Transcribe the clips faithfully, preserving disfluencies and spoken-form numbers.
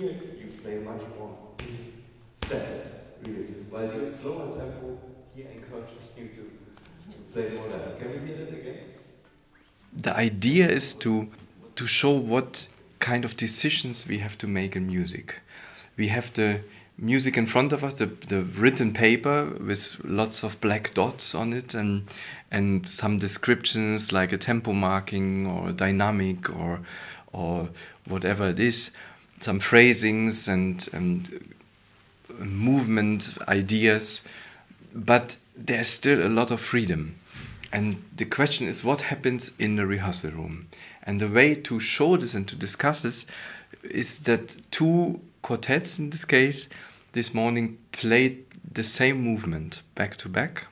here you play much more steps, really, while you slower tempo here encourages you to play more live. Can we hear that again? The idea is to to show what kind of decisions we have to make in music. We have the music in front of us, the, the written paper with lots of black dots on it and and some descriptions like a tempo marking or dynamic or or whatever it is, some phrasings and, and movement ideas, but there's still a lot of freedom. And the question is what happens in the rehearsal room? And the way to show this and to discuss this is that two quartets, in this case, this morning played the same movement back to back.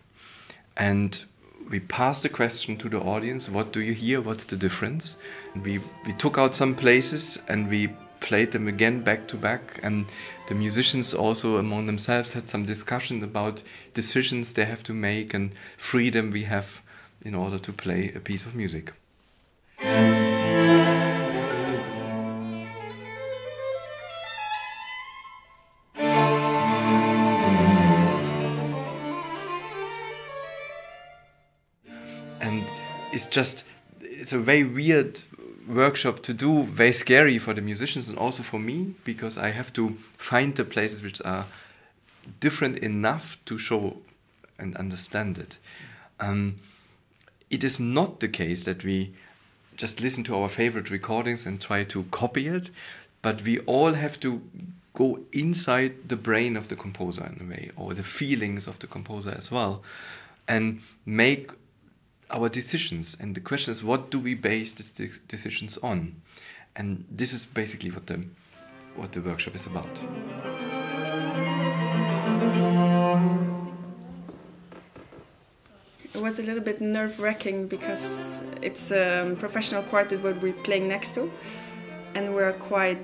And we passed the question to the audience, what do you hear, what's the difference? And we, we took out some places and we played them again back to back, and the musicians also among themselves had some discussion about decisions they have to make and freedom we have in order to play a piece of music. And it's just, it's a very weird workshop to do, very scary for the musicians and also for me, because I have to find the places which are different enough to show and understand it. Um, it is not the case that we just listen to our favorite recordings and try to copy it, but we all have to go inside the brain of the composer in a way, or the feelings of the composer as well, and make our decisions. And the question is, what do we base these decisions on? And this is basically what the, what the workshop is about. It was a little bit nerve-wracking because it's a professional quartet what we're playing next to, and we're quite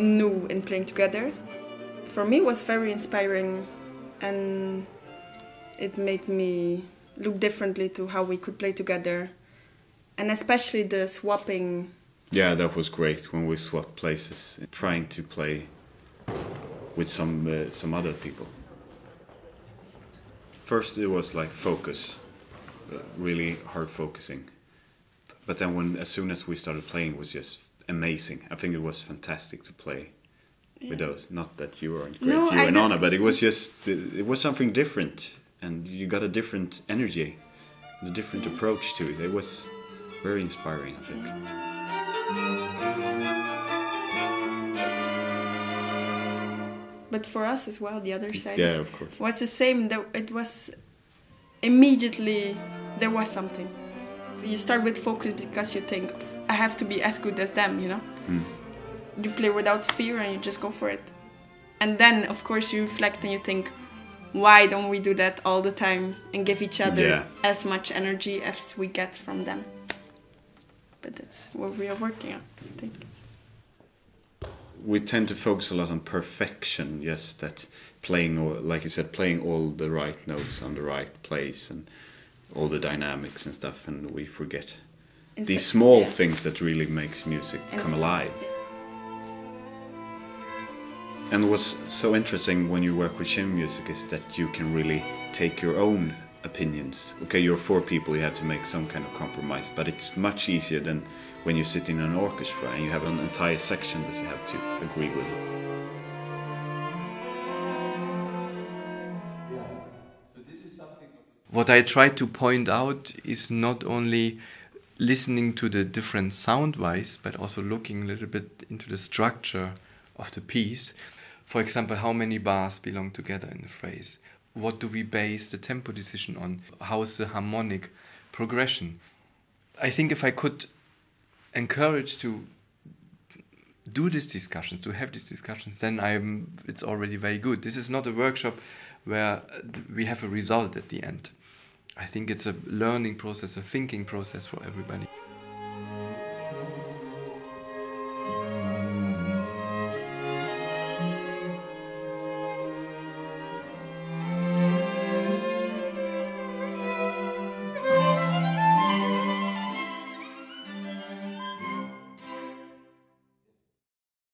new in playing together. For me it was very inspiring, and it made me look differently to how we could play together, and especially the swapping. Yeah, that was great when we swapped places, trying to play with some uh, some other people. First it was like focus, uh, really hard focusing, but then when as soon as we started playing, it was just amazing. I think it was fantastic to play yeah. with those. Not that you weren't great, no, you I and Anna, but it was just it, it was something different. And you got a different energy, a different approach to it. It was very inspiring, I think. But for us as well, the other side yeah, of course. was the same. It was immediately, there was something. You start with focus because you think, I have to be as good as them, you know? Mm. You play without fear and you just go for it. And then, of course, you reflect and you think, why don't we do that all the time and give each other yeah. as much energy as we get from them? But that's what we are working on, I think. We tend to focus a lot on perfection, yes, that playing, all, like you said, playing all the right notes on the right place and all the dynamics and stuff, and we forget Instead, these small yeah. things that really makes music Instead, come alive. Yeah. And what's so interesting when you work with chamber music is that you can really take your own opinions. Okay, you're four people, you have to make some kind of compromise, but it's much easier than when you sit in an orchestra and you have an entire section that you have to agree with. What I try to point out is not only listening to the different sound-wise, but also looking a little bit into the structure of the piece. For example, how many bars belong together in a phrase? What do we base the tempo decision on? How is the harmonic progression? I think if I could encourage to do these discussions, to have these discussions, then I'm, it's already very good. This is not a workshop where we have a result at the end. I think it's a learning process, a thinking process for everybody.